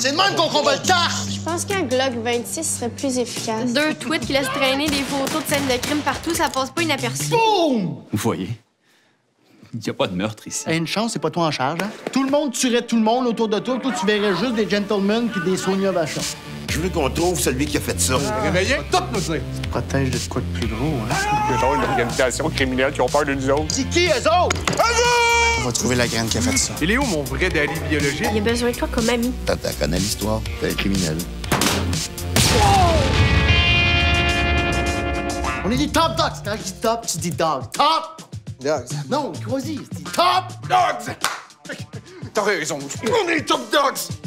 C'est le même qu'on combat le tard! Je pense qu'un Glock 26 serait plus efficace. Deux tweets qui laissent traîner des photos de scènes de crime partout, ça passe pas inaperçu. Boum! Vous voyez, il n'y a pas de meurtre ici. Une chance, c'est pas toi en charge, hein? Tout le monde tuerait tout le monde autour de toi, toi tu verrais juste des gentlemen puis des Sonia Vachat. Je veux qu'on trouve celui qui a fait ça. Réveillez, tout nous dire! Tu te protèges de quoi de plus gros, hein? C'est genre une organisation criminelle qui ont peur de nous autres. C'est qui, eux autres? On va trouver la graine qui a fait ça. Il est où, mon vrai Dali biologique? Il a besoin de toi comme ami. T'as connais l'histoire. T'es un criminel. On est dit Top Dogs. Quand je dis top, tu dis dog. Top Dogs. Non, crois-y, je dis Top Dogs. T'as raison. On est Top Dogs.